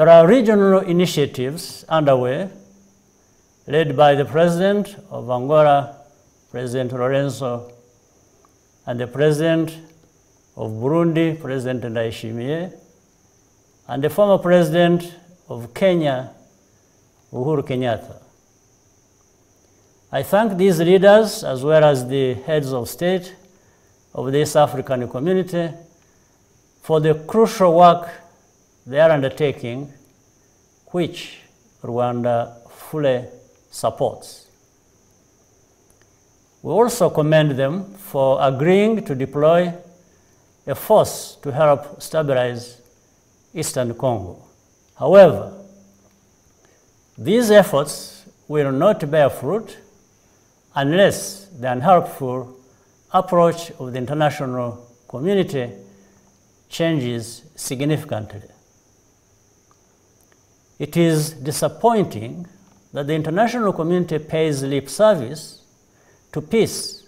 There are regional initiatives underway, led by the President of Angola, President Lorenzo, and the President of Burundi, President Ndaishimiye, and the former President of Kenya, Uhuru Kenyatta. I thank these leaders, as well as the heads of state of this African community, for the crucial work they are undertaking, which Rwanda fully supports. We also commend them for agreeing to deploy a force to help stabilize Eastern Congo. However, these efforts will not bear fruit unless the unhelpful approach of the international community changes significantly. It is disappointing that the international community pays lip service to peace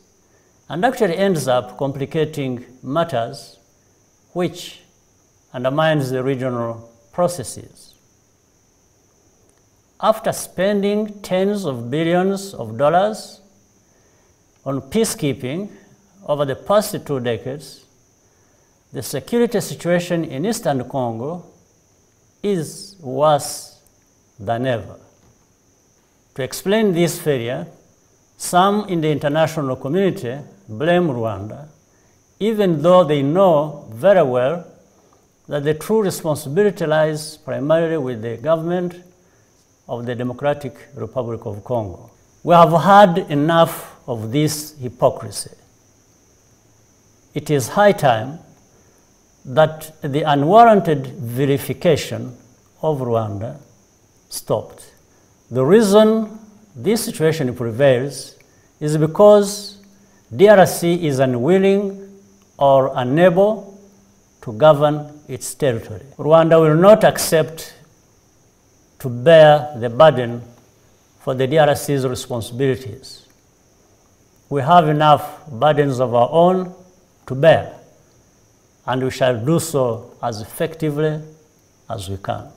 and actually ends up complicating matters, which undermines the regional processes. After spending tens of billions of dollars on peacekeeping over the past 2 decades, the security situation in Eastern Congo is worse than ever. To explain this failure, some in the international community blame Rwanda, even though they know very well that the true responsibility lies primarily with the government of the Democratic Republic of Congo. We have had enough of this hypocrisy. It is high time that the unwarranted vilification of Rwanda stopped. The reason this situation prevails is because DRC is unwilling or unable to govern its territory. Rwanda will not accept to bear the burden for the DRC's responsibilities. We have enough burdens of our own to bear, and we shall do so as effectively as we can.